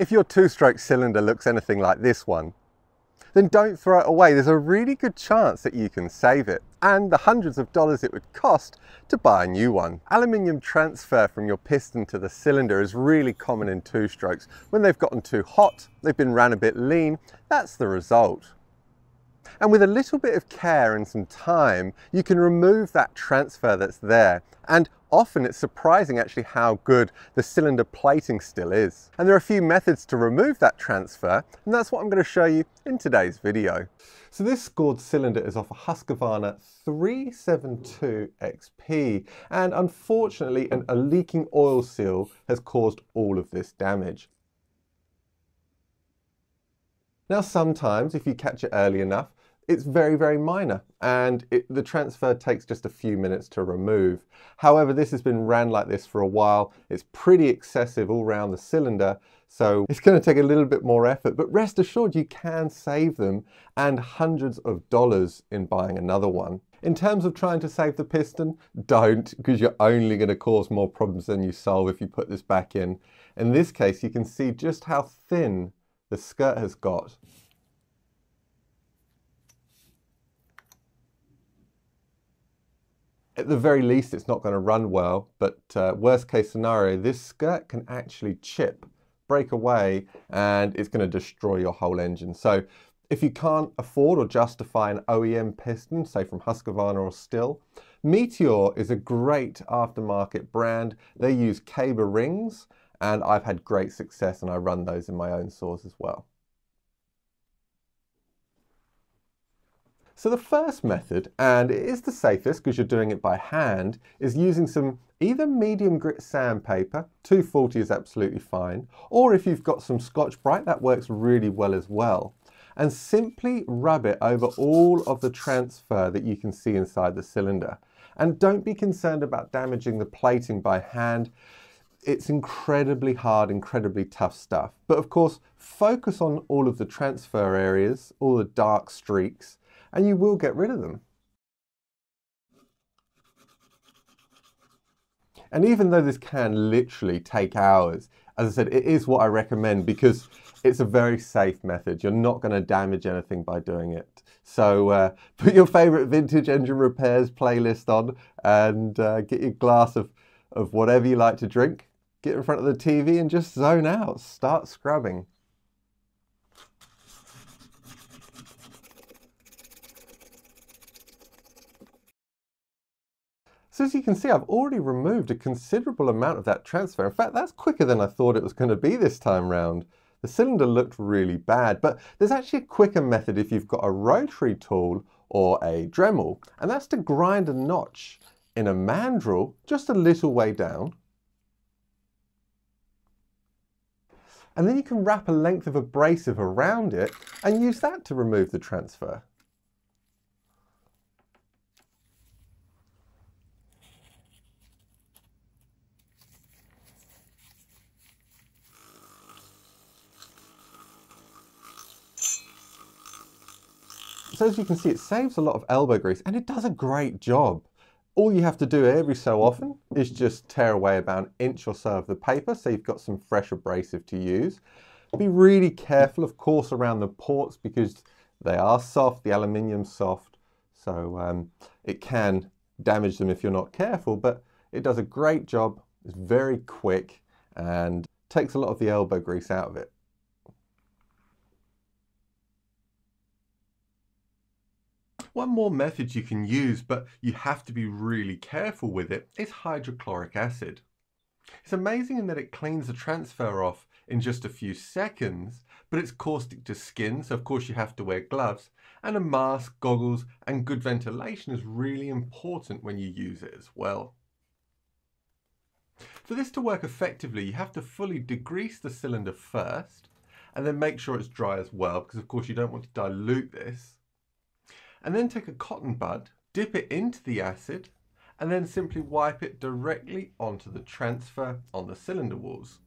If your two-stroke cylinder looks anything like this one, then don't throw it away. There's a really good chance that you can save it and the hundreds of dollars it would cost to buy a new one. Aluminium transfer from your piston to the cylinder is really common in two-strokes. When they've gotten too hot, they've been ran a bit lean, that's the result. And with a little bit of care and some time, you can remove that transfer that's there. And often it's surprising actually how good the cylinder plating still is. And there are a few methods to remove that transfer, and that's what I'm going to show you in today's video. So this scored cylinder is off a Husqvarna 372 XP, and unfortunately a leaking oil seal has caused all of this damage. Now sometimes, if you catch it early enough, it's very, very minor, and the transfer takes just a few minutes to remove. However, this has been ran like this for a while. It's pretty excessive all around the cylinder, so it's going to take a little bit more effort, but rest assured you can save them and hundreds of dollars in buying another one. In terms of trying to save the piston, don't, because you're only going to cause more problems than you solve if you put this back in. In this case, you can see just how thin the skirt has got. At the very least, it's not going to run well, but worst case scenario, this skirt can actually chip, break away, and it's going to destroy your whole engine. So if you can't afford or justify an OEM piston, say from Husqvarna or Stihl, Meteor is a great aftermarket brand. They use Caber rings, and I've had great success, and I run those in my own saws as well. So the first method, and it is the safest because you're doing it by hand, is using some either medium grit sandpaper, 240 is absolutely fine, or if you've got some Scotch-Bright, that works really well as well, and simply rub it over all of the transfer that you can see inside the cylinder. And don't be concerned about damaging the plating by hand. It's incredibly hard, incredibly tough stuff. But of course, focus on all of the transfer areas, all the dark streaks, and you will get rid of them. And even though this can literally take hours, as I said, it is what I recommend because it's a very safe method. You're not going to damage anything by doing it. So put your favorite Vintage Engine Repairs playlist on and get your glass of whatever you like to drink. Get in front of the TV and just zone out. Start scrubbing. So as you can see, I've already removed a considerable amount of that transfer. In fact, that's quicker than I thought it was going to be this time round. The cylinder looked really bad, but there's actually a quicker method if you've got a rotary tool or a Dremel, and that's to grind a notch in a mandrel just a little way down. And then you can wrap a length of abrasive around it and use that to remove the transfer. So as you can see, it saves a lot of elbow grease and it does a great job. All you have to do every so often is just tear away about an inch or so of the paper so you've got some fresh abrasive to use. Be really careful, of course, around the ports because they are soft, the aluminium's soft, so it can damage them if you're not careful, but it does a great job. It's very quick and takes a lot of the elbow grease out of it. One more method you can use, but you have to be really careful with it, is hydrochloric acid. It's amazing in that it cleans the transfer off in just a few seconds, but it's caustic to skin, so of course you have to wear gloves, and a mask, goggles, and good ventilation is really important when you use it as well. For this to work effectively, you have to fully degrease the cylinder first, and then make sure it's dry as well, because of course you don't want to dilute this. And then take a cotton bud, dip it into the acid, and then simply wipe it directly onto the transfer on the cylinder walls.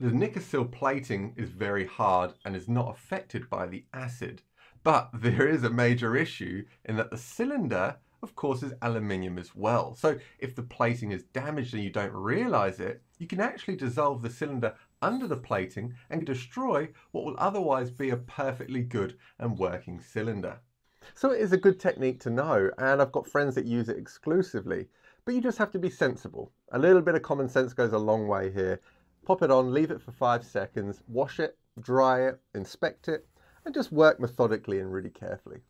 The nicosil plating is very hard and is not affected by the acid, but there is a major issue in that the cylinder, of course, is aluminium as well. So if the plating is damaged and you don't realize it, you can actually dissolve the cylinder under the plating and destroy what will otherwise be a perfectly good and working cylinder. So it is a good technique to know, and I've got friends that use it exclusively, but you just have to be sensible. A little bit of common sense goes a long way here. Pop it on, leave it for 5 seconds, wash it, dry it, inspect it, and just work methodically and really carefully.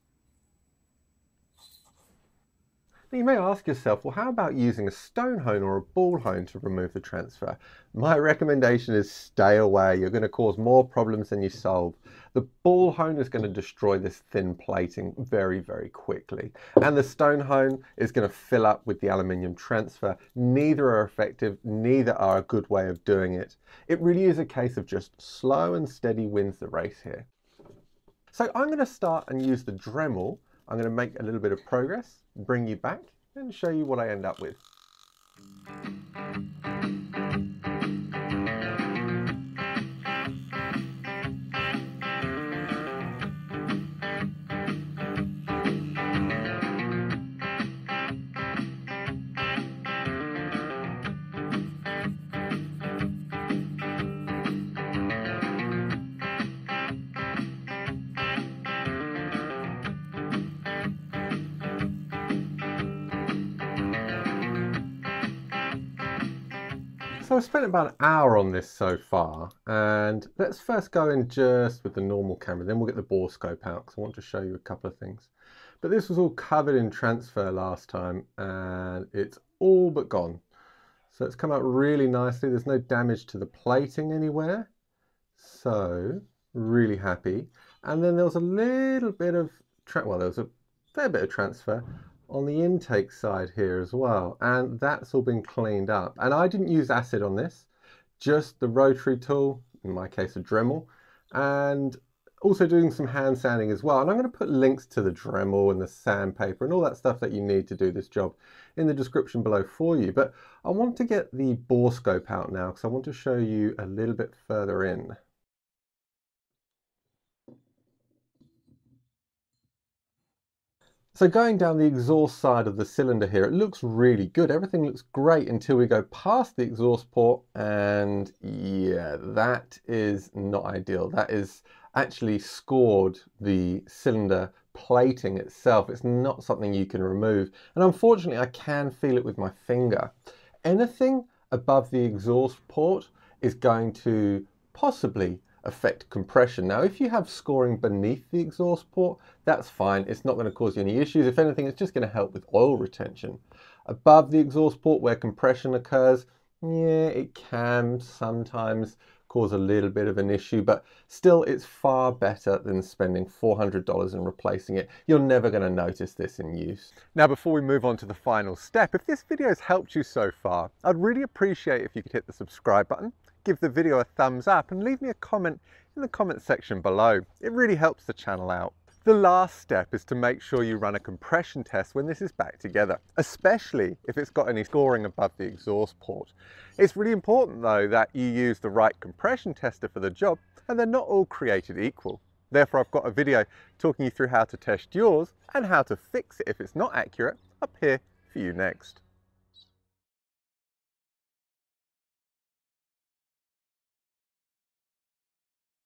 Now you may ask yourself, well, how about using a stone hone or a ball hone to remove the transfer? My recommendation is stay away. You're going to cause more problems than you solve. The ball hone is going to destroy this thin plating very, very quickly. And the stone hone is going to fill up with the aluminium transfer. Neither are effective, neither are a good way of doing it. It really is a case of just slow and steady wins the race here. So I'm going to start and use the Dremel. I'm going to make a little bit of progress, bring you back, and show you what I end up with. So I've spent about an hour on this so far, and let's first go in just with the normal camera, then we'll get the bore scope out because I want to show you a couple of things. But this was all covered in transfer last time and it's all but gone. So it's come out really nicely. There's no damage to the plating anywhere. So really happy. And then there was a little bit of, well, there was a fair bit of transfer on the intake side here as well, and that's all been cleaned up. And I didn't use acid on this, just the rotary tool, in my case a Dremel, and also doing some hand sanding as well. And I'm going to put links to the Dremel and the sandpaper and all that stuff that you need to do this job in the description below for you. But I want to get the bore scope out now because I want to show you a little bit further in. So going down the exhaust side of the cylinder here, it looks really good. Everything looks great until we go past the exhaust port, and yeah, that is not ideal. That is actually scored the cylinder plating itself. It's not something you can remove. And unfortunately, I can feel it with my finger. Anything above the exhaust port is going to possibly affect compression. Now, if you have scoring beneath the exhaust port, that's fine. It's not going to cause you any issues. If anything, it's just going to help with oil retention. Above the exhaust port where compression occurs, yeah, it can sometimes cause a little bit of an issue, but still it's far better than spending $400 and replacing it. You're never going to notice this in use. Now, before we move on to the final step, if this video has helped you so far, I'd really appreciate if you could hit the subscribe button, give the video a thumbs up, and leave me a comment in the comment section below. It really helps the channel out. The last step is to make sure you run a compression test when this is back together, especially if it's got any scoring above the exhaust port. It's really important though that you use the right compression tester for the job, and they're not all created equal. Therefore, I've got a video talking you through how to test yours and how to fix it if it's not accurate up here for you next.